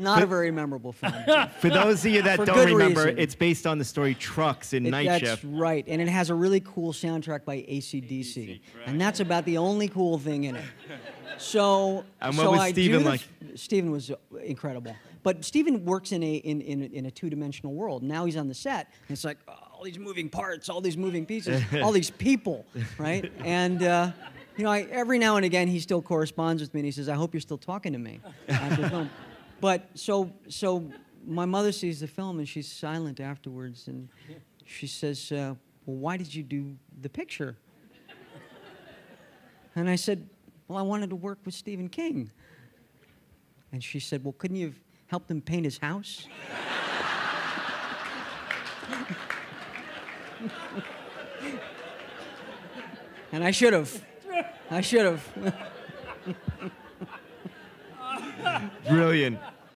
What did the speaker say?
Not a very memorable film. For those of you that don't remember, it's based on the story Trucks in Night Shift. That's right, and it has a really cool soundtrack by AC/DC, and that's about the only cool thing in it. So, and what was Stephen like? Stephen was incredible, but Stephen works in a two-dimensional world. Now he's on the set, and it's like all these moving parts, all these moving pieces, all these people, right? And you know, every now and again he still corresponds with me, and he says, "I hope you're still talking to me after the film." But so my mother sees the film and she's silent afterwards, and she says, "Well, why did you do the picture?" And I said, "Well, I wanted to work with Stephen King." And she said, "Well, couldn't you have helped him paint his house?" And I should have. I should have. Brilliant.